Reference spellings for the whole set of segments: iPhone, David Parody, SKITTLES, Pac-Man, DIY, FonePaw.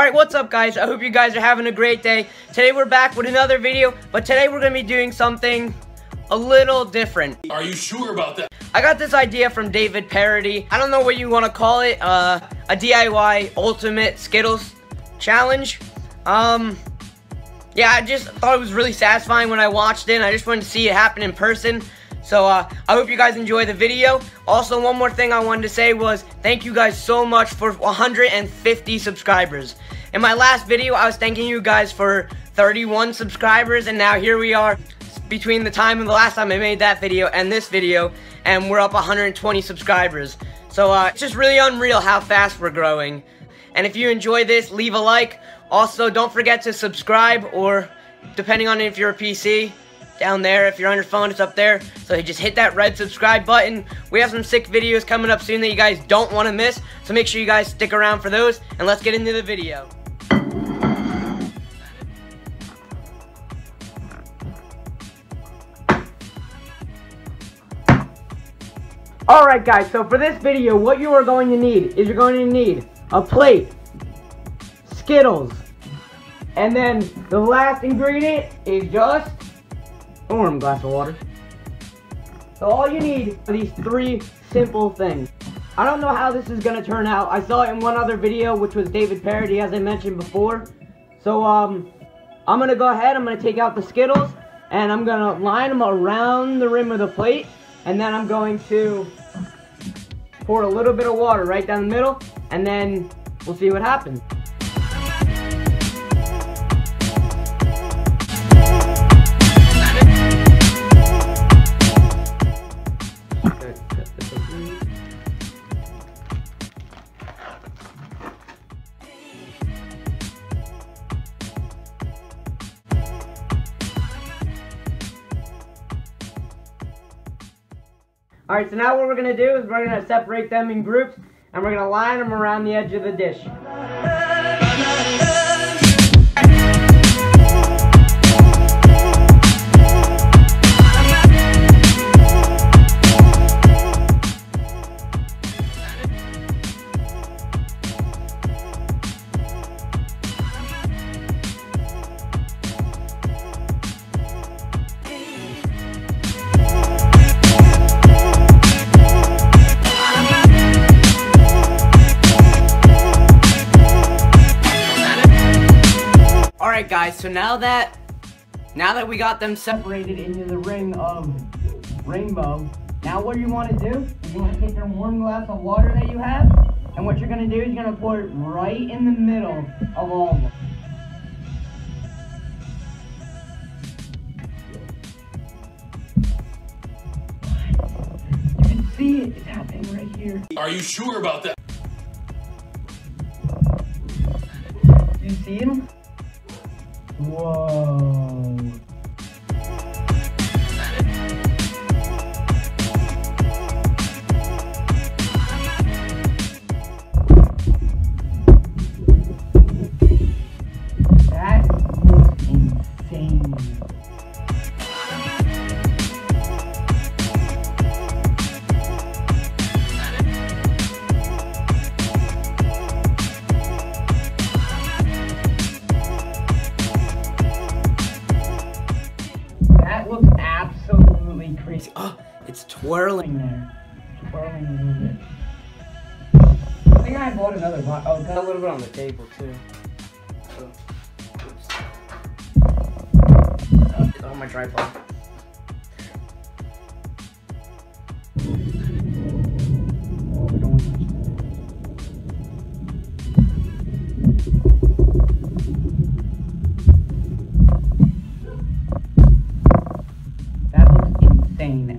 Alright, what's up guys? I hope you guys are having a great day. Today we're back with another video, but today we're going to be doing something a little different. Are you sure about that? I got this idea from David Parody. I don't know what you want to call it, a DIY ultimate Skittles challenge. Yeah, I just thought it was really satisfying when I watched it, and I just wanted to see it happen in person. So, I hope you guys enjoy the video. Also, one more thing I wanted to say was thank you guys so much for 150 subscribers. In my last video, I was thanking you guys for 31 subscribers, and now here we are between the time of the last time I made that video and this video, and we're up 120 subscribers. So, it's just really unreal how fast we're growing. And if you enjoy this, leave a like. Also, don't forget to subscribe, or depending on if you're a PC, down there. If you're on your phone, it's up there. So you just hit that red subscribe button. We have some sick videos coming up soon that you guys don't want to miss. So make sure you guys stick around for those, and let's get into the video. Alright guys, so for this video, what you are going to need is you're going to need a plate, Skittles, and then the last ingredient is just a warm glass of water. So all you need are these three simple things. I don't know how this is going to turn out. I saw it in one other video, which was David Parody, as I mentioned before. So I'm going to go ahead, I'm going to take out the Skittles, and I'm going to line them around the rim of the plate, and then I'm going to pour a little bit of water right down the middle, and then we'll see what happens. Alright, so now what we're going to do is we're going to separate them in groups, and we're going to line them around the edge of the dish. Alright guys, so now that we got them separated into the ring of rainbow, now what you want to do is you want to take your warm glass of water that you have, and what you're going to do is you're going to pour it right in the middle of all of them. You can see it, it's happening right here. Are you sure about that? You see him? Whoa. That looks insane. Oh, it's twirling there. It's twirling a little bit. I think I bought another box. Oh, got a little bit on the table too. So, oops. Oh, it's on my tripod.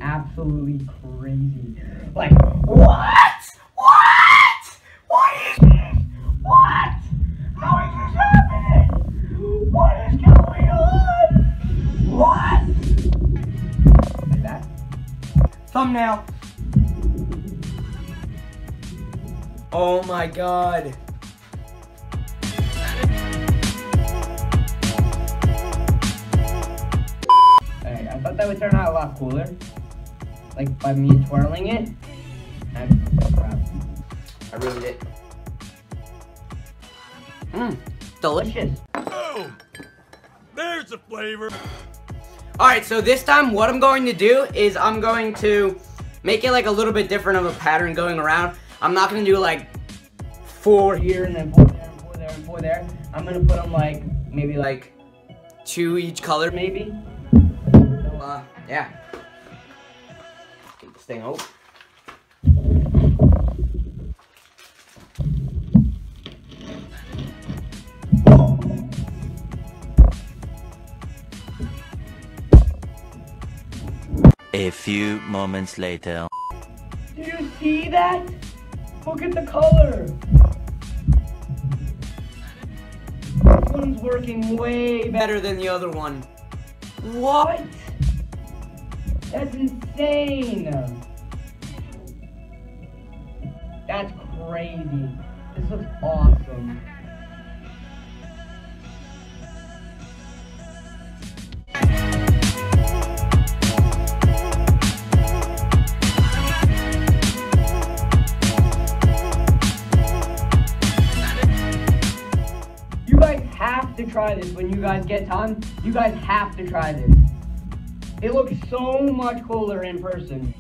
Absolutely crazy. Like, what? What? What is this? What? How is this happening? What is going on? What? Like that. Thumbnail. Oh my god. Alright, I thought that would turn out a lot cooler. Like by me twirling it, I really did. delicious. Boom! There's the flavor. Alright, so this time what I'm going to do is I'm going to make it like a little bit different of a pattern going around. I'm not going to do like four here and then four there and four there and four there. I'm going to put them like maybe like two each color maybe. So yeah. Get this thing open. A few moments later. Do you see that? Look at the color. This one's working way better than the other one. What? That's insane. That's crazy. This looks awesome. Try this when you guys get time. You guys have to try this. It looks so much cooler in person.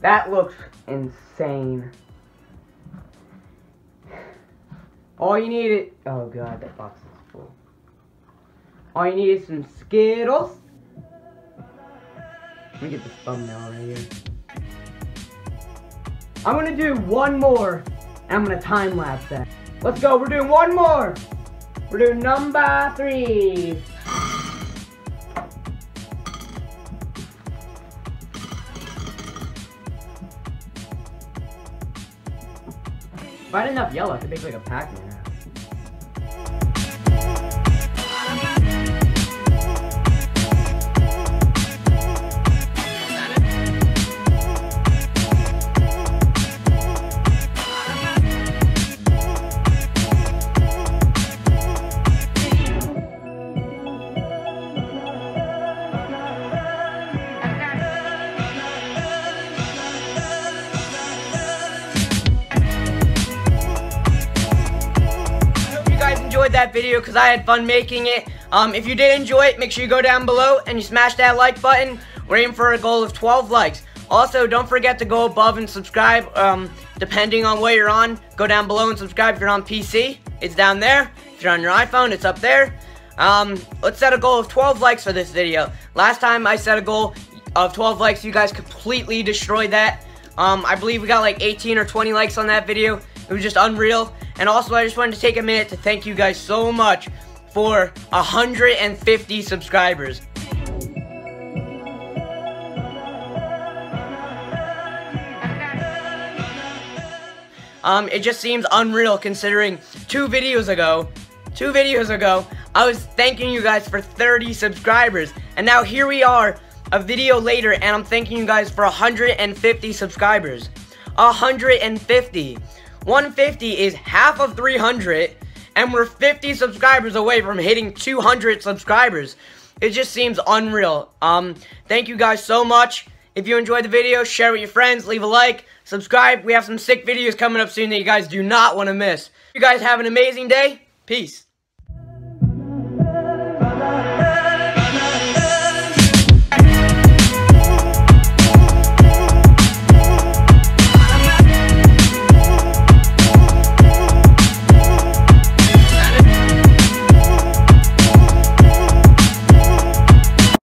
That looks insane. All you need is, oh god, that box is full. All you need is some Skittles. Let me get this thumbnail right here. I'm gonna do one more and I'm gonna time lapse that. Let's go, we're doing one more. We're doing number 3. If I had enough yellow, I could make like a Pac-Man. That video because I had fun making it. If you did enjoy it, make sure you go down below and you smash that like button. We're aiming for a goal of 12 likes. Also, don't forget to go above and subscribe depending on where you're on. Go down below and subscribe. If you're on PC, it's down there. If you're on your iPhone, it's up there. Let's set a goal of 12 likes for this video. Last time I set a goal of 12 likes, you guys completely destroyed that. I believe we got like 18 or 20 likes on that video. It was just unreal. And also, I just wanted to take a minute to thank you guys so much for 150 subscribers. It just seems unreal considering two videos ago, I was thanking you guys for 30 subscribers. And now here we are, a video later, and I'm thanking you guys for 150 subscribers. 150. 150 is half of 300, and we're 50 subscribers away from hitting 200 subscribers. It just seems unreal. Thank you guys so much. If you enjoyed the video, share with your friends, leave a like, subscribe. We have some sick videos coming up soon that you guys do not want to miss. You guys have an amazing day. Peace.